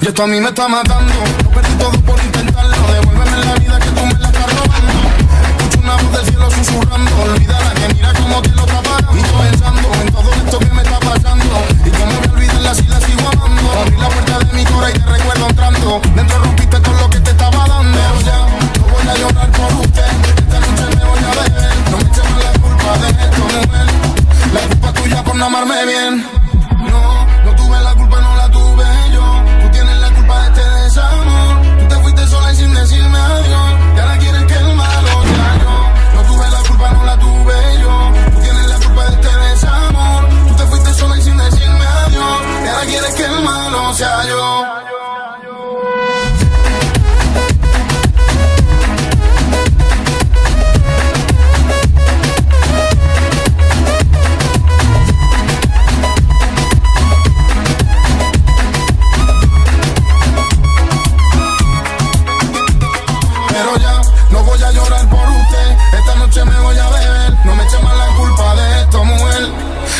Esto a mí me está matando, lo perdí todo por intentarlo. Devuélveme la vida que tú me la estás robando. Escucho una voz del cielo susurrando, olvídala que mira cómo te lo está pagando. Y yo pensando en todo esto que me está pasando, y yo me voy a olvidarla si la sigo amando. Abrí la puerta de mi cora y te recuerdo entrando. Dentro rompiste todo lo que te estaba dando. Pero ya, no voy a llorar por usted. Esta noche me voy a beber. No me eches la culpa de esto, mujer. La culpa tuya por no amarme bien.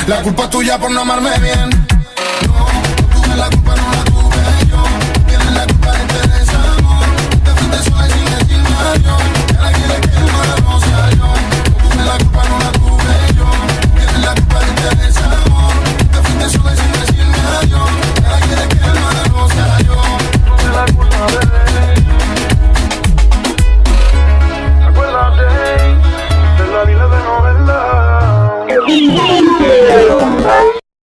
La culpa es tuya por no amarme bien.